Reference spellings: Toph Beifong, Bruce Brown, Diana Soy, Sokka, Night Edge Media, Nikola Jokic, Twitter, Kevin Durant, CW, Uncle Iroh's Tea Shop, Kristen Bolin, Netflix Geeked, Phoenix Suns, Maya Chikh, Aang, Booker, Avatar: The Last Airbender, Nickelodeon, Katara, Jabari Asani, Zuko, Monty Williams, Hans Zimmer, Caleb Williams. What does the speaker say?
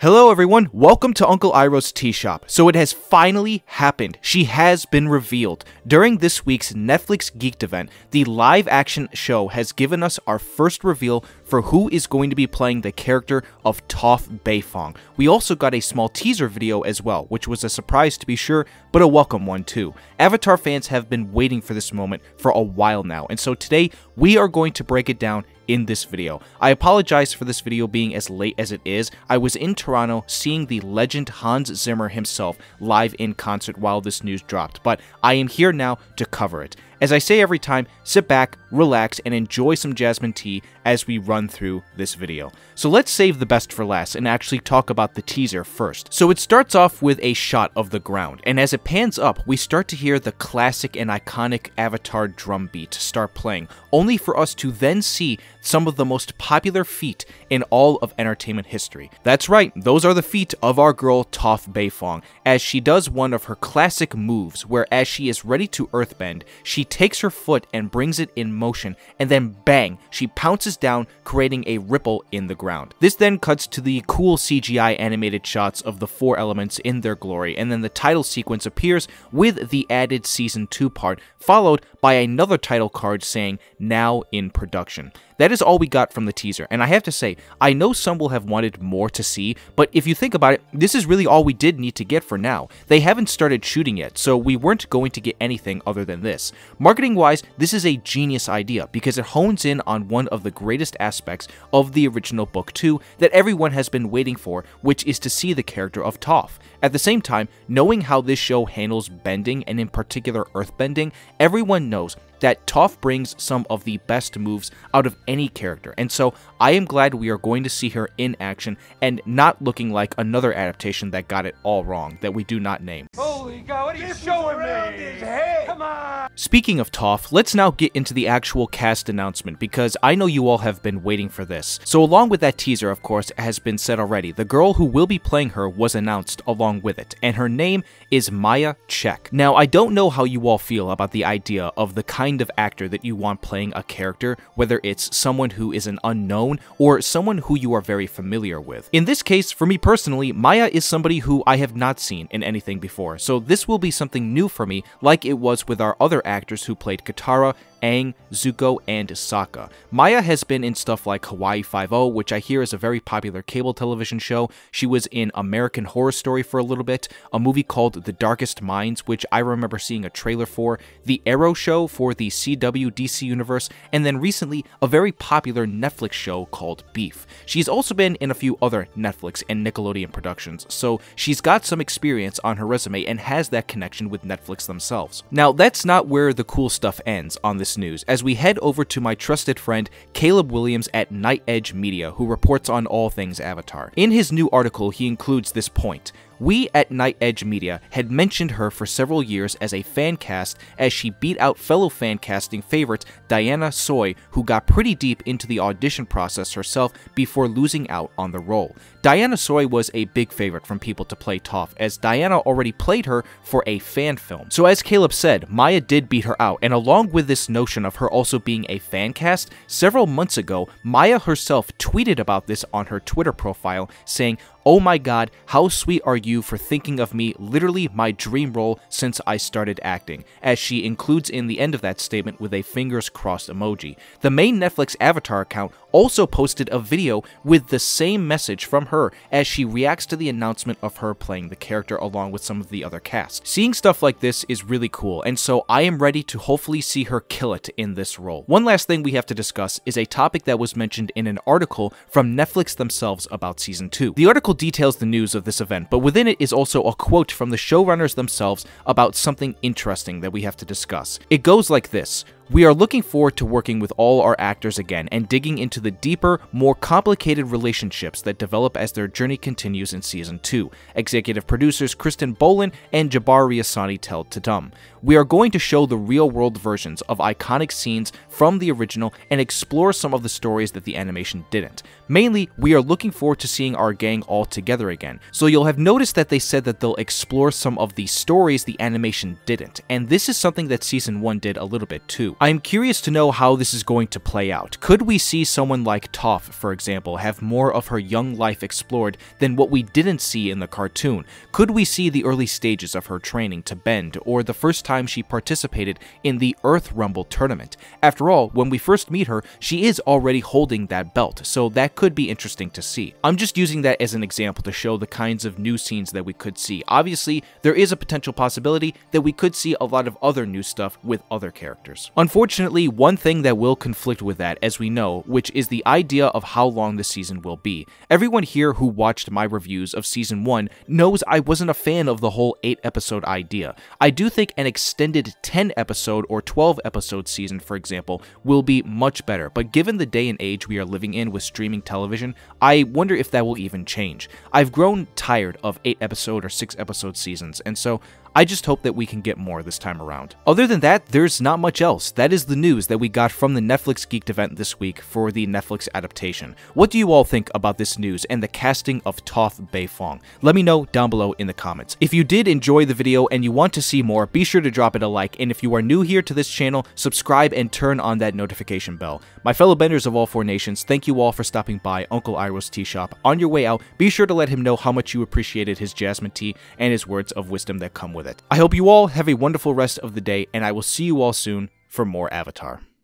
Hello everyone, welcome to Uncle Iroh's Tea Shop. So it has finally happened. She has been revealed. During this week's Netflix Geeked event, the live-action show has given us our first reveal for who is going to be playing the character of Toph Beifong. We also got a small teaser video as well, which was a surprise to be sure, but a welcome one too. Avatar fans have been waiting for this moment for a while now, and so today we are going to break it down in this video. I apologize for this video being as late as it is. I was in Toronto seeing the legend Hans Zimmer himself live in concert while this news dropped, but I am here now to cover it. As I say every time, sit back, relax, and enjoy some jasmine tea as we run through this video. So let's save the best for last and actually talk about the teaser first. So it starts off with a shot of the ground, and as it pans up, we start to hear the classic and iconic Avatar drum beat start playing, only for us to then see some of the most popular feet in all of entertainment history. That's right, those are the feet of our girl Toph Beifong, as she does one of her classic moves where as she is ready to earthbend, she takes her foot and brings it in motion, and then bang, she pounces down, creating a ripple in the ground. This then cuts to the cool CGI animated shots of the four elements in their glory, and then the title sequence appears with the added season 2 part, followed by another title card saying, "Now in production." That is all we got from the teaser, and I have to say, I know some will have wanted more to see, but if you think about it, this is really all we did need to get for now. They haven't started shooting yet, so we weren't going to get anything other than this. Marketing-wise, this is a genius idea because it hones in on one of the greatest aspects of the original book 2 that everyone has been waiting for, which is to see the character of Toph. At the same time, knowing how this show handles bending, and in particular earthbending, everyone knows that Toph brings some of the best moves out of any character, and so I am glad we are going to see her in action and not looking like another adaptation that got it all wrong that we do not name. Holy God, what are you showing me? Come on! Speaking of Toph, let's now get into the actual cast announcement because I know you all have been waiting for this. So along with that teaser, of course, has been said already, the girl who will be playing her was announced along with it, and her name is Maya Chikh. Now, I don't know how you all feel about the idea of the kind of actor that you want playing a character, whether it's someone who is an unknown or someone who you are very familiar with. In this case, for me personally, Maya is somebody who I have not seen in anything before, so this will be something new for me, like it was with our other actors who played Katara, Aang, Zuko, and Sokka. Maya has been in stuff like Hawaii Five-O, which I hear is a very popular cable television show. She was in American Horror Story for a little bit, a movie called The Darkest Minds, which I remember seeing a trailer for, The Arrow show for the CW DC Universe, and then recently a very popular Netflix show called Beef. She's also been in a few other Netflix and Nickelodeon productions, so she's got some experience on her resume and has that connection with Netflix themselves. Now, that's not where the cool stuff ends on this news, as we head over to my trusted friend Caleb Williams at Night Edge Media, who reports on all things Avatar. In his new article, he includes this point. We at Night Edge Media had mentioned her for several years as a fan cast as she beat out fellow fan casting favorite Diana Soy, who got pretty deep into the audition process herself before losing out on the role. Diana Soy was a big favorite from people to play Toph, as Diana already played her for a fan film. So as Caleb said, Maya did beat her out, and along with this notion of her also being a fan cast, several months ago, Maya herself tweeted about this on her Twitter profile, saying, "Oh my God, how sweet are you for thinking of me, literally my dream role since I started acting," as she includes in the end of that statement with a fingers crossed emoji. The main Netflix Avatar account also posted a video with the same message from her as she reacts to the announcement of her playing the character along with some of the other cast. Seeing stuff like this is really cool, and so I am ready to hopefully see her kill it in this role. One last thing we have to discuss is a topic that was mentioned in an article from Netflix themselves about season 2. The article details the news of this event, but within it is also a quote from the showrunners themselves about something interesting that we have to discuss. It goes like this. "We are looking forward to working with all our actors again and digging into the deeper, more complicated relationships that develop as their journey continues in Season 2, executive producers Kristen Bolin and Jabari Asani tell Tadum. We are going to show the real-world versions of iconic scenes from the original and explore some of the stories that the animation didn't. Mainly, we are looking forward to seeing our gang all together again. So you'll have noticed that they said that they'll explore some of the stories the animation didn't, and this is something that Season 1 did a little bit too. I'm curious to know how this is going to play out. Could we see someone like Toph, for example, have more of her young life explored than what we didn't see in the cartoon? Could we see the early stages of her training to bend, or the first time she participated in the Earth Rumble tournament? After all, when we first meet her, she is already holding that belt, so that could be interesting to see. I'm just using that as an example to show the kinds of new scenes that we could see. Obviously, there is a potential possibility that we could see a lot of other new stuff with other characters. Unfortunately, one thing that will conflict with that, as we know, which is the idea of how long the season will be. Everyone here who watched my reviews of Season 1 knows I wasn't a fan of the whole 8-episode idea. I do think an extended 10-episode or 12-episode season, for example, will be much better, but given the day and age we are living in with streaming television, I wonder if that will even change. I've grown tired of 8-episode or 6-episode seasons, and so I just hope that we can get more this time around. Other than that, there's not much else. That is the news that we got from the Netflix Geeked event this week for the Netflix adaptation. What do you all think about this news and the casting of Toph Beifong? Let me know down below in the comments. If you did enjoy the video and you want to see more, be sure to drop it a like, and if you are new here to this channel, subscribe and turn on that notification bell. My fellow benders of all four nations, thank you all for stopping by Uncle Iroh's Tea Shop. On your way out, be sure to let him know how much you appreciated his jasmine tea and his words of wisdom that come with it. I hope you all have a wonderful rest of the day, and I will see you all soon for more Avatar.